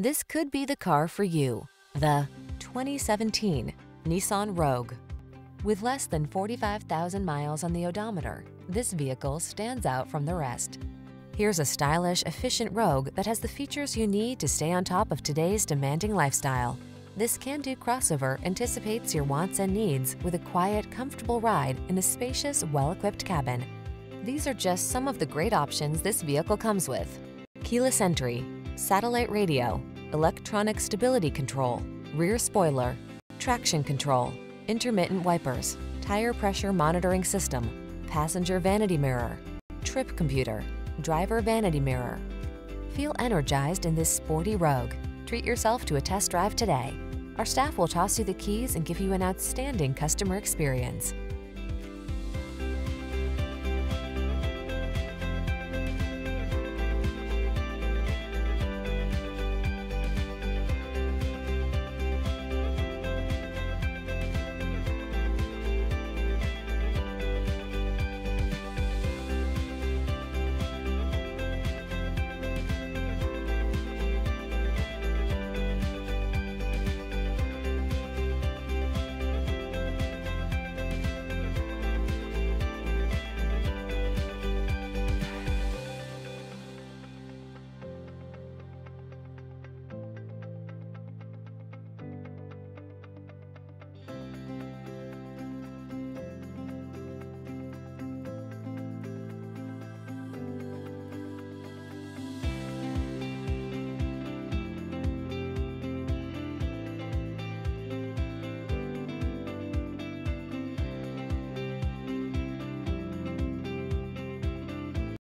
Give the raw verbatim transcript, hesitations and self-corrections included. This could be the car for you. The twenty seventeen Nissan Rogue. With less than forty-five thousand miles on the odometer, this vehicle stands out from the rest. Here's a stylish, efficient Rogue that has the features you need to stay on top of today's demanding lifestyle. This can-do crossover anticipates your wants and needs with a quiet, comfortable ride in a spacious, well-equipped cabin. These are just some of the great options this vehicle comes with: keyless entry, satellite radio, electronic stability control, rear spoiler, traction control, intermittent wipers, tire pressure monitoring system, passenger vanity mirror, trip computer, driver vanity mirror. Feel energized in this sporty Rogue. Treat yourself to a test drive today. Our staff will toss you the keys and give you an outstanding customer experience.